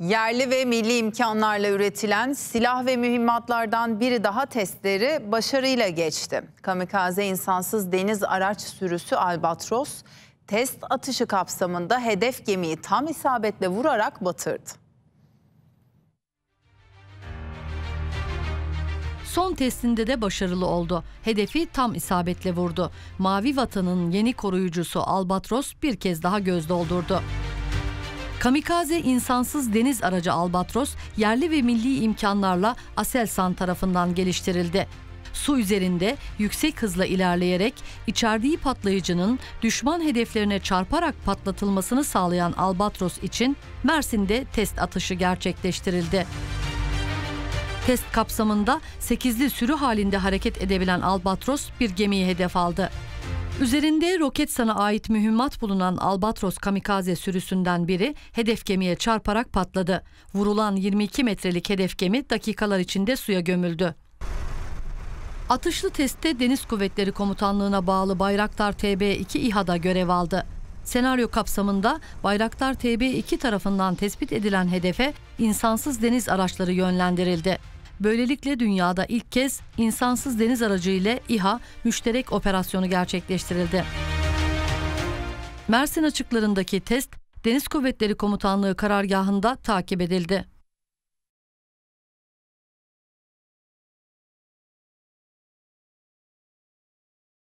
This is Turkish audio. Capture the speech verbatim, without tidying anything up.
Yerli ve milli imkanlarla üretilen silah ve mühimmatlardan biri daha testleri başarıyla geçti. Kamikaze insansız deniz araç sürüsü Albatros, test atışı kapsamında hedef gemiyi tam isabetle vurarak batırdı. Son testinde de başarılı oldu. Hedefi tam isabetle vurdu. Mavi vatanın yeni koruyucusu Albatros bir kez daha göz doldurdu. Kamikaze insansız deniz aracı Albatros, yerli ve milli imkanlarla Aselsan tarafından geliştirildi. Su üzerinde yüksek hızla ilerleyerek içerdiği patlayıcının düşman hedeflerine çarparak patlatılmasını sağlayan Albatros için Mersin'de test atışı gerçekleştirildi. Test kapsamında sekizli sürü halinde hareket edebilen Albatros bir gemiyi hedef aldı. Üzerinde Roketsan'a ait mühimmat bulunan Albatros kamikaze sürüsünden biri hedef gemiye çarparak patladı. Vurulan yirmi iki metrelik hedef gemi dakikalar içinde suya gömüldü. Atışlı testte Deniz Kuvvetleri Komutanlığı'na bağlı Bayraktar T B iki İHA'da görev aldı. Senaryo kapsamında Bayraktar T B iki tarafından tespit edilen hedefe insansız deniz araçları yönlendirildi. Böylelikle dünyada ilk kez insansız deniz aracı ile İHA müşterek operasyonu gerçekleştirildi. Mersin açıklarındaki test Deniz Kuvvetleri Komutanlığı karargahında takip edildi.